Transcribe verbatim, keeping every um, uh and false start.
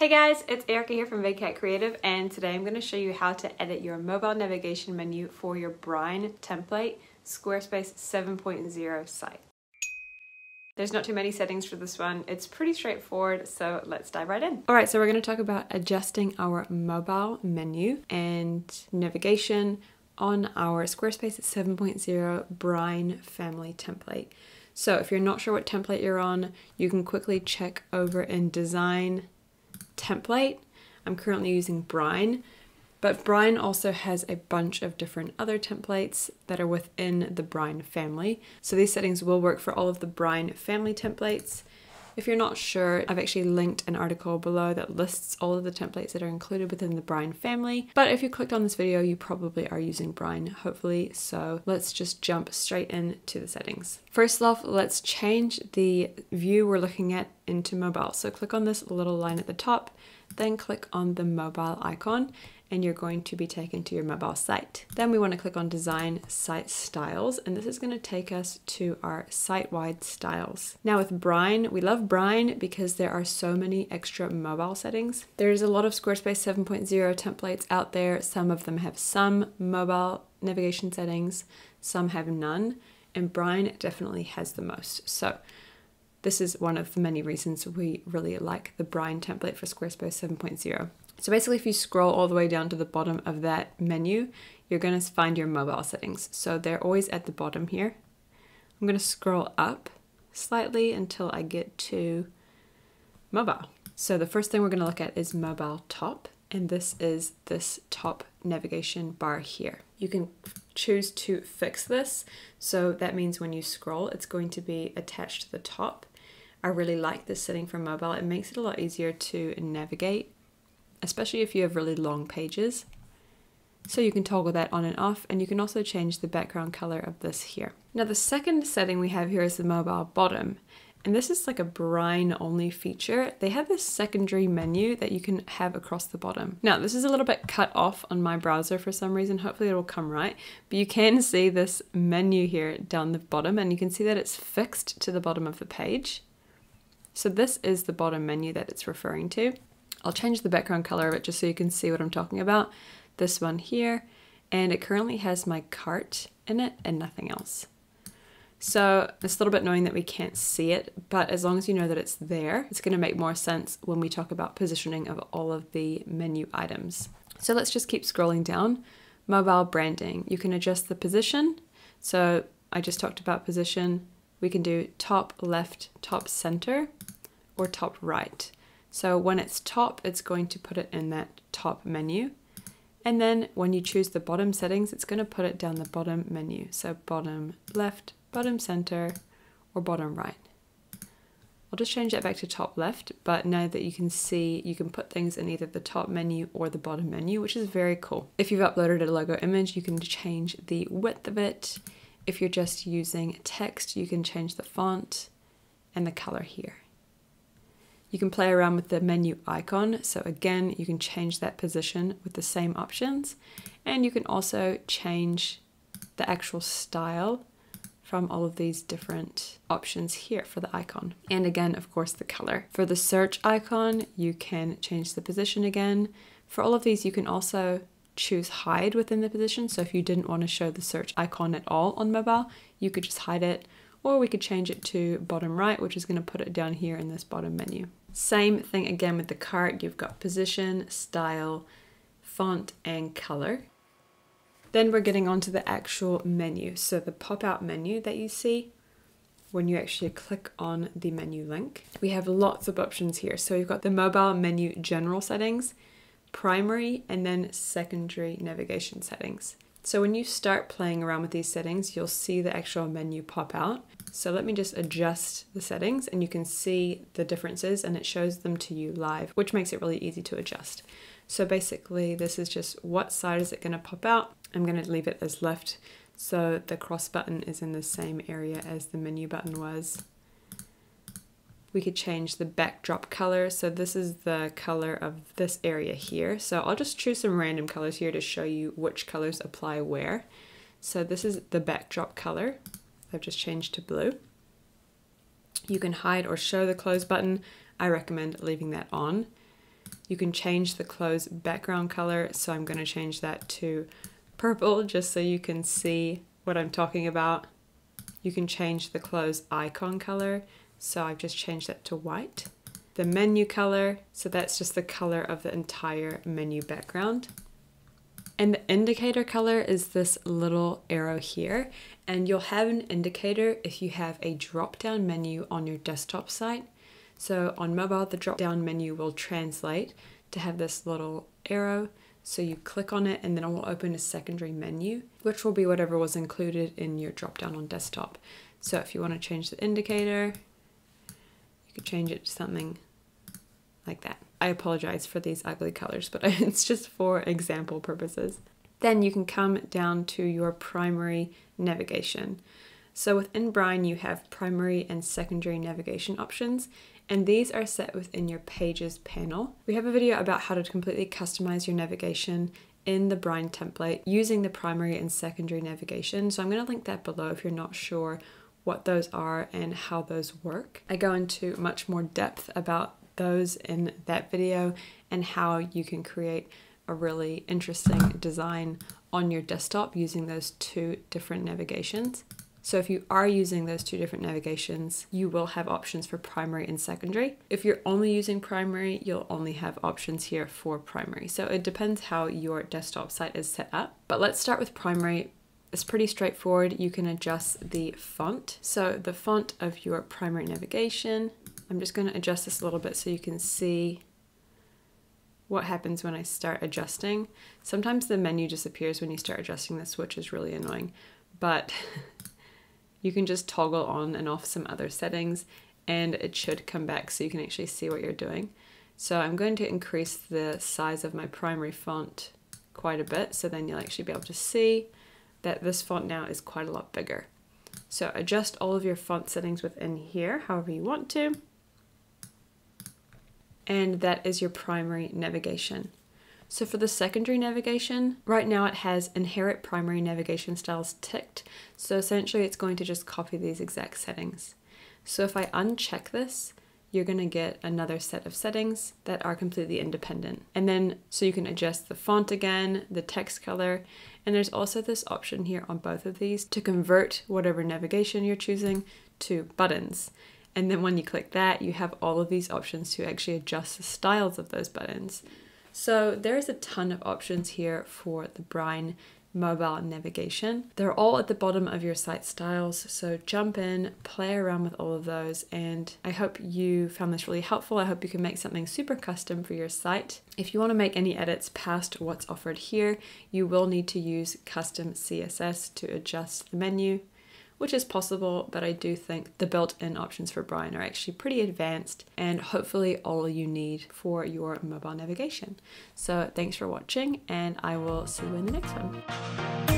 Hey guys, it's Erica here from Big Cat Creative, and today I'm going to show you how to edit your mobile navigation menu for your Brine template Squarespace seven point oh site. There's not too many settings for this one. It's pretty straightforward, so let's dive right in. All right, so we're going to talk about adjusting our mobile menu and navigation on our Squarespace seven point oh Brine family template. So if you're not sure what template you're on, you can quickly check over in Design, Template. I'm currently using Brine, but Brine also has a bunch of different other templates that are within the Brine family. So these settings will work for all of the Brine family templates. If you're not sure, I've actually linked an article below that lists all of the templates that are included within the Brine family. But if you clicked on this video, you probably are using Brine, hopefully. So let's just jump straight into the settings. First off, let's change the view we're looking at into mobile. So click on this little line at the top, then click on the mobile icon, and you're going to be taken to your mobile site. Then we want to click on Design Site Styles, and this is going to take us to our site-wide styles. Now with Brine, we love Brine because there are so many extra mobile settings. There's a lot of Squarespace seven point oh templates out there. Some of them have some mobile navigation settings, some have none, and Brine definitely has the most. So this is one of the many reasons we really like the Brine template for Squarespace seven point oh. So basically, if you scroll all the way down to the bottom of that menu, you're going to find your mobile settings. So they're always at the bottom here. I'm going to scroll up slightly until I get to mobile. So the first thing we're going to look at is mobile top, and this is this top navigation bar here. You can choose to fix this. So that means when you scroll, it's going to be attached to the top. I really like this setting for mobile. It makes it a lot easier to navigate, especially if you have really long pages. So you can toggle that on and off, and you can also change the background color of this here. Now the second setting we have here is the mobile bottom, and this is like a Brine only feature. They have this secondary menu that you can have across the bottom. Now this is a little bit cut off on my browser for some reason. Hopefully it'll come right, but you can see this menu here down the bottom, and you can see that it's fixed to the bottom of the page. So this is the bottom menu that it's referring to. I'll change the background color of it just so you can see what I'm talking about. This one here, and it currently has my cart in it and nothing else. So it's a little bit annoying that we can't see it, but as long as you know that it's there, it's going to make more sense when we talk about positioning of all of the menu items. So let's just keep scrolling down. Mobile branding. You can adjust the position. So I just talked about position. We can do top left, top center, or top right. So when it's top, it's going to put it in that top menu. And then when you choose the bottom settings, it's going to put it down the bottom menu. So bottom left, bottom center, or bottom right. I'll just change that back to top left, but now that you can see, you can put things in either the top menu or the bottom menu, which is very cool. If you've uploaded a logo image, you can change the width of it. If you're just using text, you can change the font and the color here. You can play around with the menu icon. So again, you can change that position with the same options, and you can also change the actual style from all of these different options here for the icon. And again, of course, the color. For the search icon, you can change the position again. For all of these, you can also choose hide within the position. So if you didn't want to show the search icon at all on mobile, you could just hide it, or we could change it to bottom right, which is going to put it down here in this bottom menu. Same thing again with the cart. You've got position, style, font, and color. Then we're getting onto the actual menu. So the pop-out menu that you see when you actually click on the menu link. We have lots of options here. So you've got the mobile menu general settings, primary, and then secondary navigation settings. So when you start playing around with these settings, you'll see the actual menu pop out. So let me just adjust the settings, and you can see the differences, and it shows them to you live, which makes it really easy to adjust. So basically this is just what side is it going to pop out. I'm going to leave it as left. So the cross button is in the same area as the menu button was. We could change the backdrop color. So this is the color of this area here. So I'll just choose some random colors here to show you which colors apply where. So this is the backdrop color. I've just changed to blue. You can hide or show the close button. I recommend leaving that on. You can change the clothes background color, so I'm going to change that to purple just so you can see what I'm talking about. You can change the clothes icon color, so I've just changed that to white. The menu color, so that's just the color of the entire menu background. And the indicator color is this little arrow here, and you'll have an indicator if you have a drop-down menu on your desktop site. So on mobile, the drop-down menu will translate to have this little arrow. So you click on it and then it will open a secondary menu, which will be whatever was included in your drop-down on desktop. So if you want to change the indicator, you could change it to something like that. I apologize for these ugly colors, but it's just for example purposes. Then you can come down to your primary navigation. So within Brine, you have primary and secondary navigation options, and these are set within your pages panel. We have a video about how to completely customize your navigation in the Brine template using the primary and secondary navigation. So I'm going to link that below if you're not sure what those are and how those work. I go into much more depth about those in that video and how you can create a really interesting design on your desktop using those two different navigations. So if you are using those two different navigations, you will have options for primary and secondary. If you're only using primary, you'll only have options here for primary. So it depends how your desktop site is set up. But let's start with primary. It's pretty straightforward. You can adjust the font. So the font of your primary navigation, I'm just going to adjust this a little bit so you can see what happens when I start adjusting. Sometimes the menu disappears when you start adjusting this, which is really annoying, but you can just toggle on and off some other settings and it should come back so you can actually see what you're doing. So I'm going to increase the size of my primary font quite a bit, so then you'll actually be able to see that this font now is quite a lot bigger. So adjust all of your font settings within here, however you want to. And that is your primary navigation. So for the secondary navigation, right now it has inherit primary navigation styles ticked. So essentially it's going to just copy these exact settings. So if I uncheck this, you're going to get another set of settings that are completely independent. And then so you can adjust the font again, the text color, and there's also this option here on both of these to convert whatever navigation you're choosing to buttons. And then when you click that, you have all of these options to actually adjust the styles of those buttons. So there is a ton of options here for the Brine mobile navigation. They're all at the bottom of your site styles, so jump in, play around with all of those, and I hope you found this really helpful. I hope you can make something super custom for your site. If you want to make any edits past what's offered here, you will need to use custom C S S to adjust the menu, which is possible, but I do think the built-in options for Brine are actually pretty advanced and hopefully all you need for your mobile navigation. So thanks for watching, and I will see you in the next one.